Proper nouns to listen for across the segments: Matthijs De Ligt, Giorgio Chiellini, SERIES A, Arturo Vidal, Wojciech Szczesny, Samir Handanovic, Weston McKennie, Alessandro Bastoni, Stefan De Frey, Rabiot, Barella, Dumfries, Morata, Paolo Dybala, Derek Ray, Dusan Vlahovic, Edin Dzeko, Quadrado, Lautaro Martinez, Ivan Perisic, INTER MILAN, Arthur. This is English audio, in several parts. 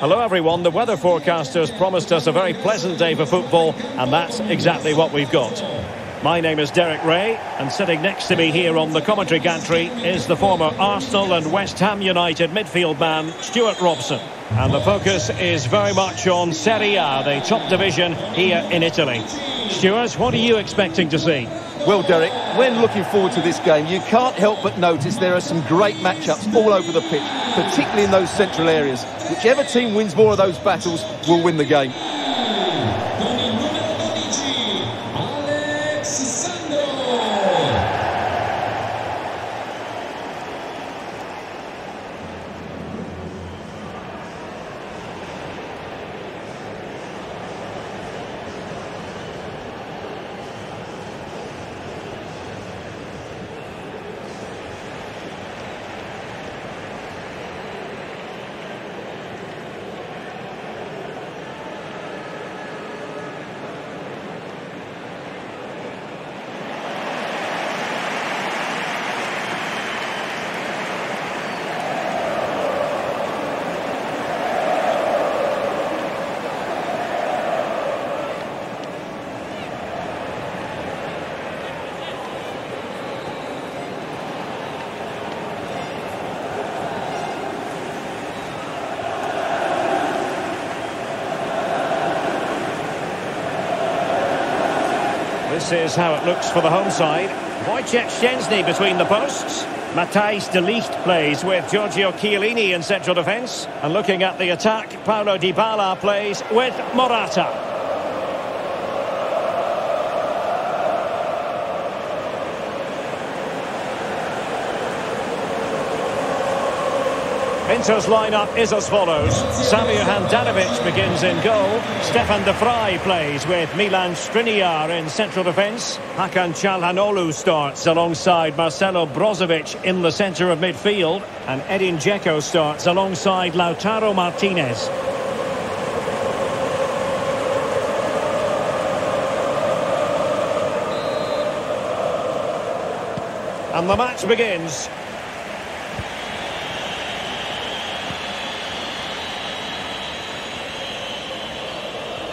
Hello everyone, the weather forecasters promised us a very pleasant day for football, and that's exactly what we've got. My name is Derek Ray, and sitting next to me here on the commentary gantry is the former Arsenal and West Ham United midfield man, Stuart Robson. And the focus is very much on Serie A, the top division here in Italy. Stuart, what are you expecting to see? Well, Derek, when looking forward to this game, you can't help but notice there are some great matchups all over the pitch, particularly in those central areas. Whichever team wins more of those battles will win the game. This is how it looks for the home side. Wojciech Szczesny between the posts. Matthijs De Ligt plays with Giorgio Chiellini in central defence. And looking at the attack, Paolo Dybala plays with Morata. Inter's lineup is as follows. Samir Handanovic begins in goal. Stefan De Frey plays with Milan Striniar in central defence. Hakan Chalhanoglu starts alongside Marcelo Brozovic in the centre of midfield. And Edin Dzeko starts alongside Lautaro Martinez. And the match begins.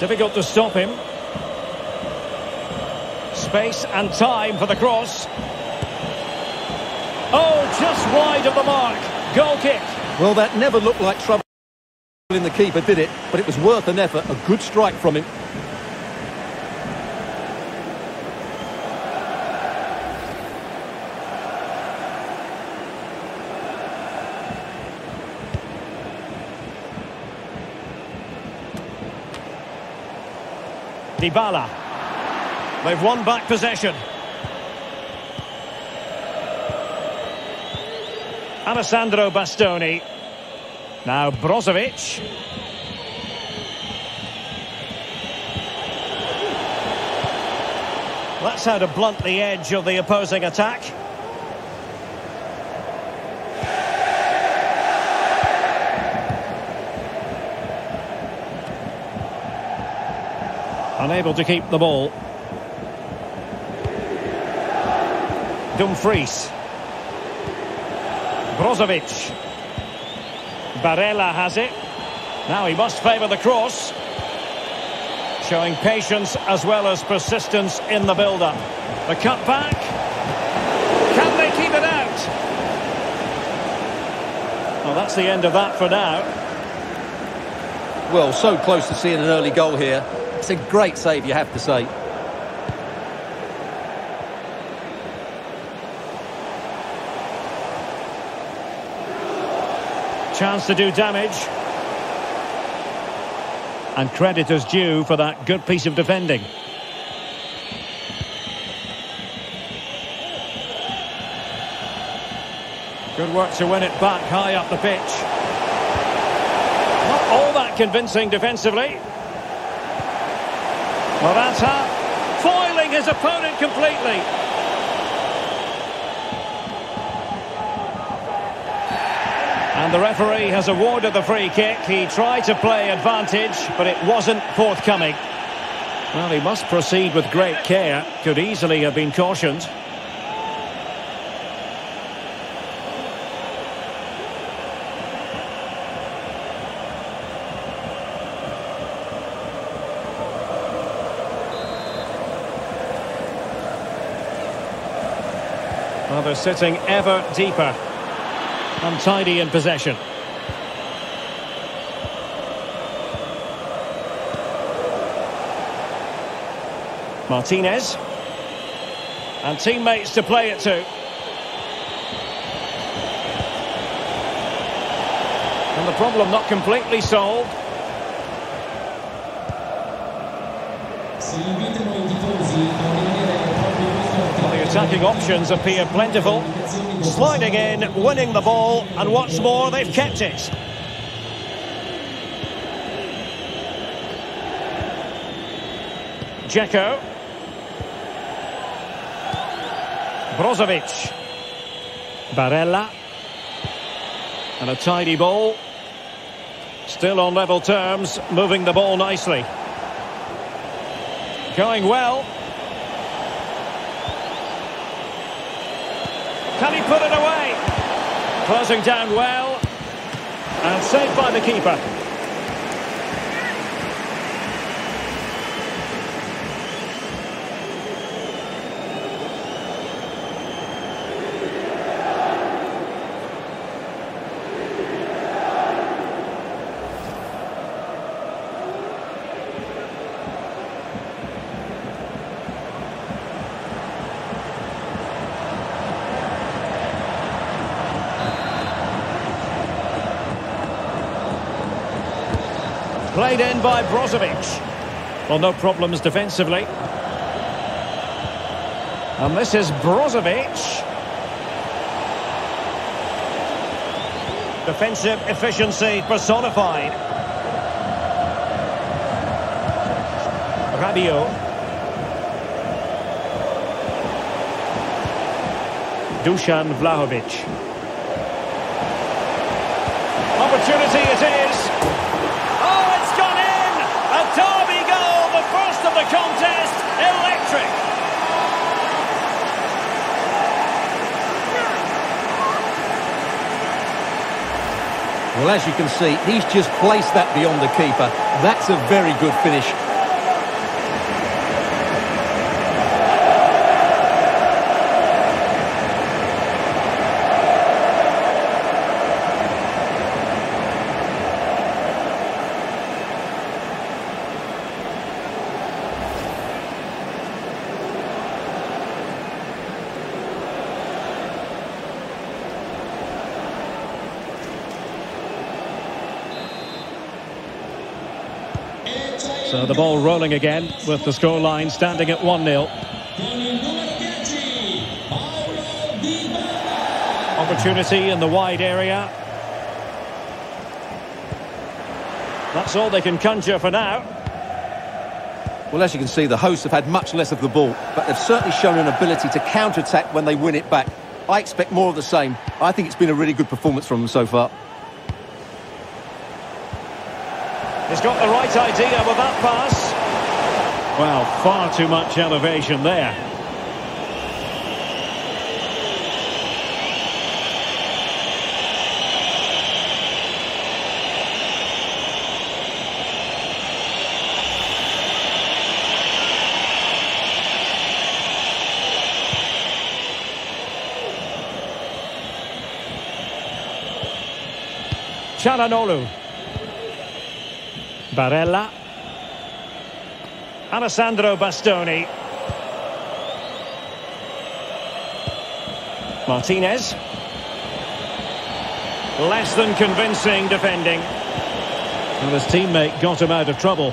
Difficult to stop him. Space and time for the cross. Oh, just wide of the mark. Goal kick. Well, that never looked like trouble in the keeper, did it? But it was worth an effort. A good strike from him. Dybala. They've won back possession. Alessandro Bastoni. Now Brozovic. That's how to blunt the edge of the opposing attack. Unable to keep the ball. Dumfries. Brozovic. Barella has it. Now he must favour the cross. Showing patience as well as persistence in the build-up. The cutback. Can they keep it out? Well, that's the end of that for now. Well, so close to seeing an early goal here. It's a great save, you have to say. Chance to do damage. And credit is due for that good piece of defending. Good work to win it back high up the pitch. Not all that convincing defensively. Morata foiling his opponent completely. And the referee has awarded the free kick. He tried to play advantage, but it wasn't forthcoming. Well, he must proceed with great care. Could easily have been cautioned. Well, they're sitting ever deeper. Untidy in possession. Martinez. And teammates to play it to. And the problem not completely solved. Well, the attacking options appear plentiful. Sliding in, winning the ball, and what's more, they've kept it. Dzeko. Brozovic. Barella. And a tidy ball. Still on level terms, moving the ball nicely. Going well. Can he put it away? Closing down well. And saved by the keeper. Played in by Brozovic. Well, no problems defensively. And this is Brozovic. Defensive efficiency personified. Rabiot. Dusan Vlahovic. Opportunity it is. The contest, electric. Well, as you can see, he's just placed that beyond the keeper. That's a very good finish. So the ball rolling again with the scoreline standing at 1-0. Opportunity in the wide area. That's all they can conjure for now. Well, as you can see, the hosts have had much less of the ball, but they've certainly shown an ability to counter-attack when they win it back. I expect more of the same. I think it's been a really good performance from them so far. He's got the right idea with that pass. Well, far too much elevation there. Chalhanoglu. Barella. Alessandro Bastoni. Martinez. Less than convincing defending. And his teammate got him out of trouble.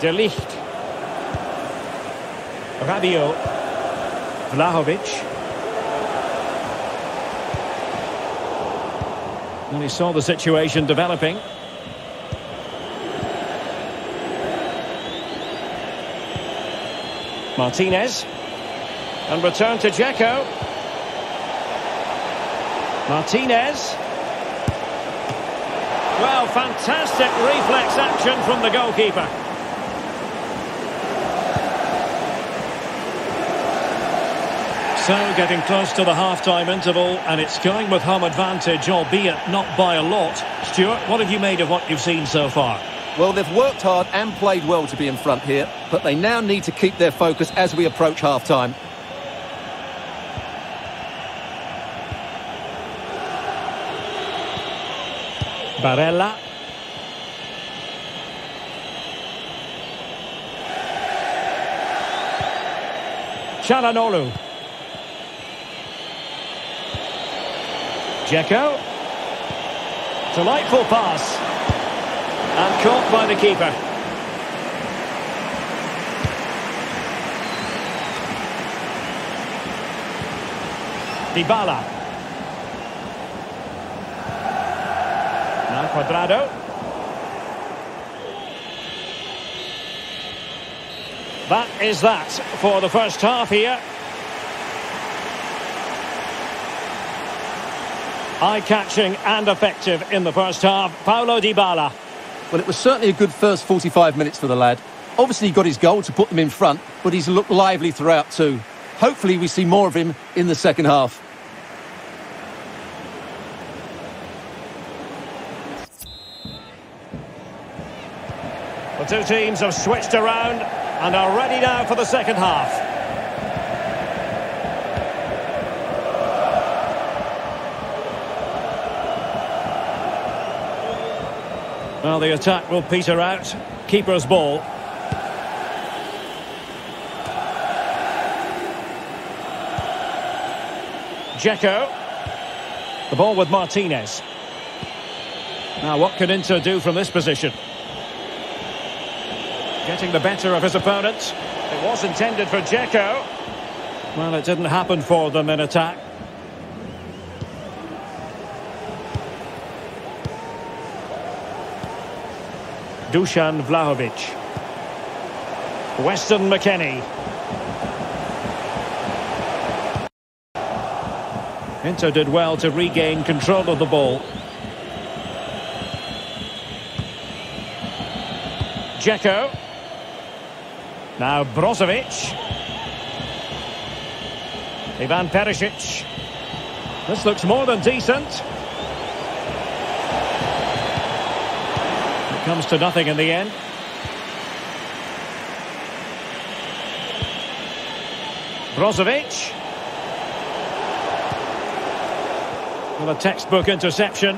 De Ligt. Rabiot. Vlahovic. And he saw the situation developing. Martinez. And return to Dzeko. Martinez. Well, fantastic reflex action from the goalkeeper. So getting close to the half-time interval, and it's going with home advantage, albeit not by a lot. Stuart, what have you made of what you've seen so far? Well, they've worked hard and played well to be in front here, but they now need to keep their focus as we approach half-time. Barella. Chalhanoglu. Dzeko. Delightful pass. And caught by the keeper. Dybala. Now Quadrado. That is that for the first half here. Eye-catching and effective in the first half, Paolo Dybala. Well, it was certainly a good first 45 minutes for the lad. Obviously, he got his goal to put them in front, but he's looked lively throughout too. Hopefully, we see more of him in the second half. The two teams have switched around and are ready now for the second half. Well, the attack will peter out. Keeper's ball. Dzeko. The ball with Martinez. Now, what can Inter do from this position? Getting the better of his opponent. It was intended for Dzeko. Well, it didn't happen for them in attack. Dusan Vlahovic. Weston McKennie. Inter did well to regain control of the ball. Dzeko. Now Brozovic. Ivan Perisic. This looks more than decent. It comes to nothing in the end. Brozovic. With a textbook interception.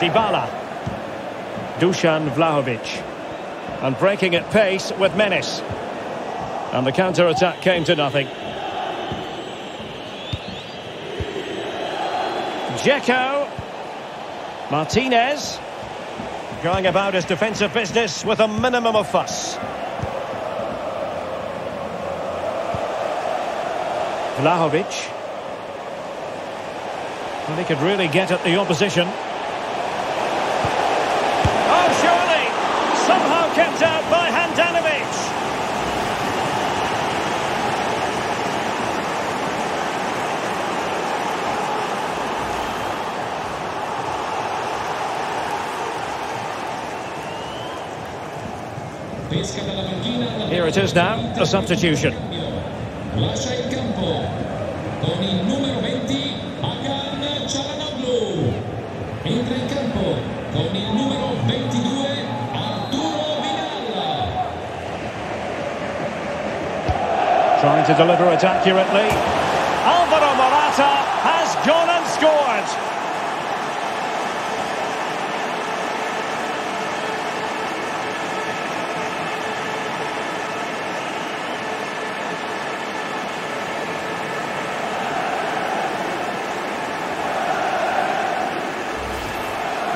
Dybala. Dusan Vlahovic. And breaking at pace with menace. And the counter-attack came to nothing. Dzeko. Martinez. Going about his defensive business with a minimum of fuss. Vlahovic. And he could really get at the opposition. Kept out by Handanovic. Here it is now, a substitution. Trying to deliver it accurately. Alvaro Morata has gone and scored.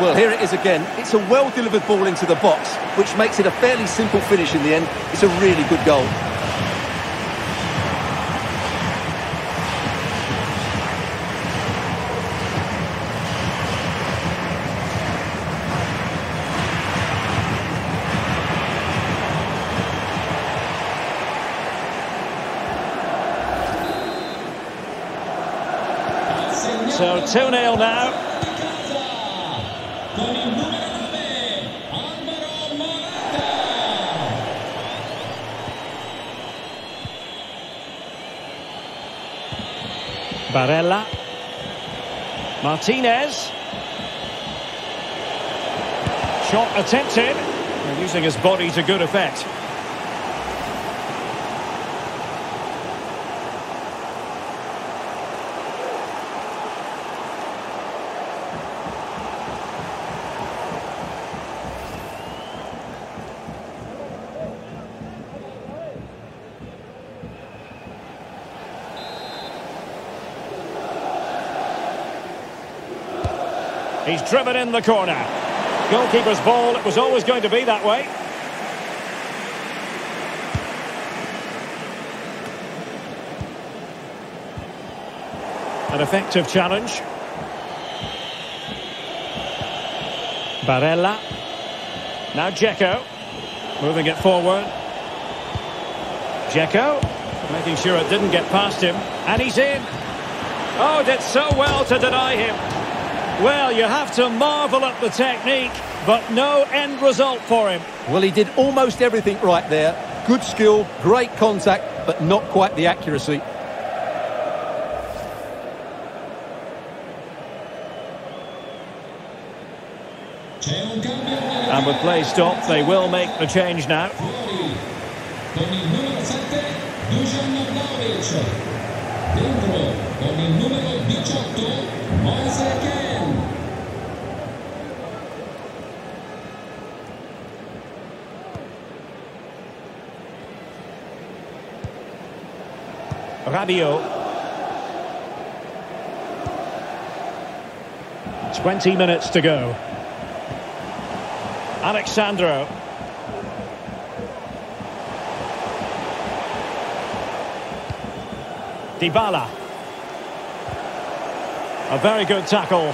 Well, here it is again. It's a well-delivered ball into the box, which makes it a fairly simple finish in the end. It's a really good goal. So 2-0 now. Barella. Martinez. Shot attempted. And using his body to good effect. He's driven in the corner. Goalkeeper's ball, it was always going to be that way. An effective challenge. Barella. Now Dzeko. Moving it forward. Dzeko. Making sure it didn't get past him. And he's in. Oh, did so well to deny him. Well, you have to marvel at the technique, but no end result for him. Well, he did almost everything right there. Good skill, great contact, but not quite the accuracy. And with play stopped, they will make the change now. Rabiot. 20 minutes to go. Alessandro. Dybala. A very good tackle.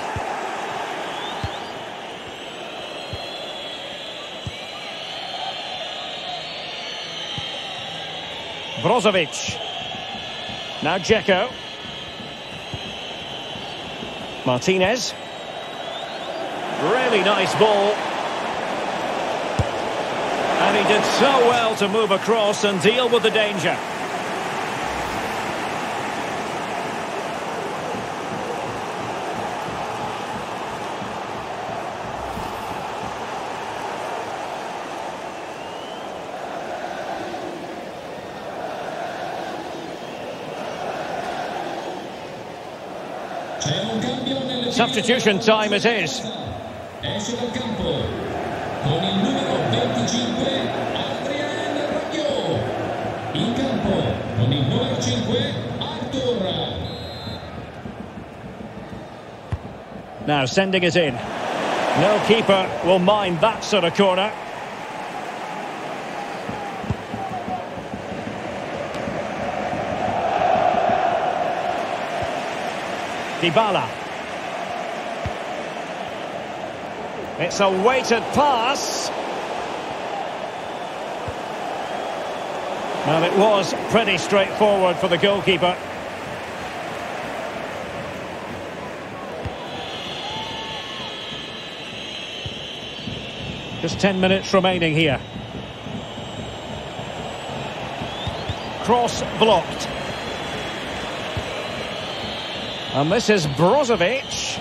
Brozovic. Now Dzeko. Martinez. Really nice ball. And he did so well to move across and deal with the danger. Substitution time it is. Now sending it in. No keeper will mind that sort of corner. Dybala. It's a weighted pass. Well, it was pretty straightforward for the goalkeeper. Just 10 minutes remaining here. Cross blocked. And this is Brozovic.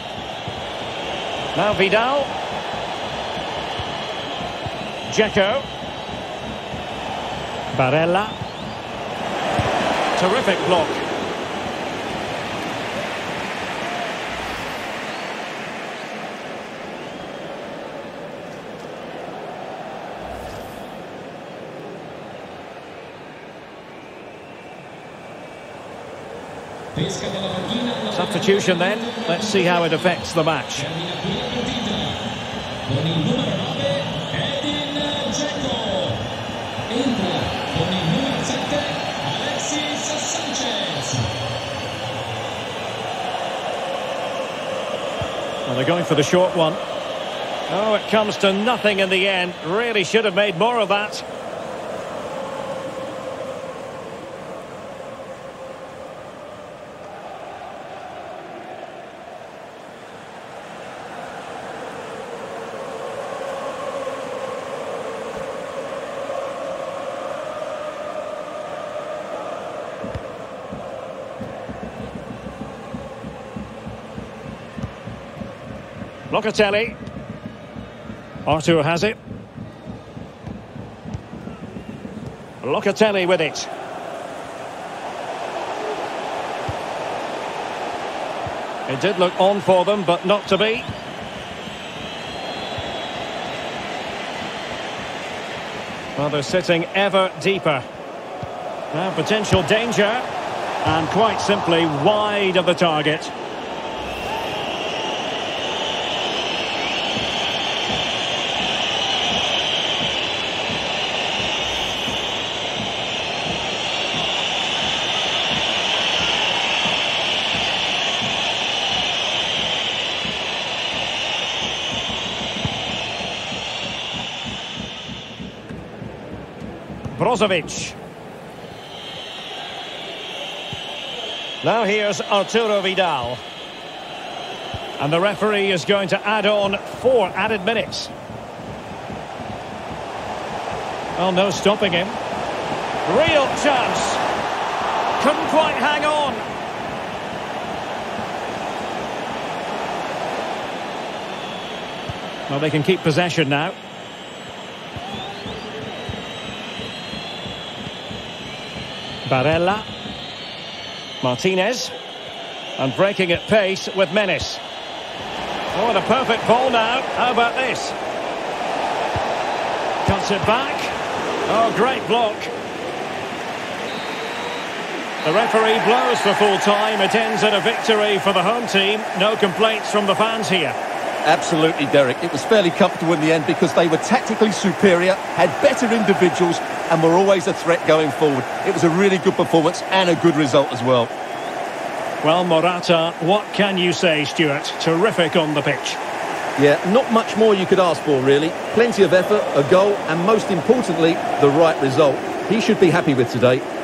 Now Vidal. Dzeko. Barella. Terrific block. Substitution then. Let's see how it affects the match. And they're going for the short one. Oh, it comes to nothing in the end. Really should have made more of that. Locatelli. Arthur has it. Locatelli with it. It did look on for them, but not to be. Well, they're sitting ever deeper. Now, potential danger, and quite simply wide of the target. Brozovic. Now here's Arturo Vidal. And the referee is going to add on 4 added minutes. Well, no stopping him. Real chance. Couldn't quite hang on. Well, they can keep possession now. Barella, Martinez, and breaking at pace with menace. Oh, and a perfect ball now. How about this? Cuts it back. Oh, great block. The referee blows for full time. It ends at a victory for the home team. No complaints from the fans here. Absolutely, Derek. It was fairly comfortable in the end because they were tactically superior, had better individuals, and were always a threat going forward. It was a really good performance and a good result as well. Well, Morata, what can you say, Stuart? Terrific on the pitch. Yeah, not much more you could ask for, really. Plenty of effort, a goal, and most importantly, the right result. He should be happy with today.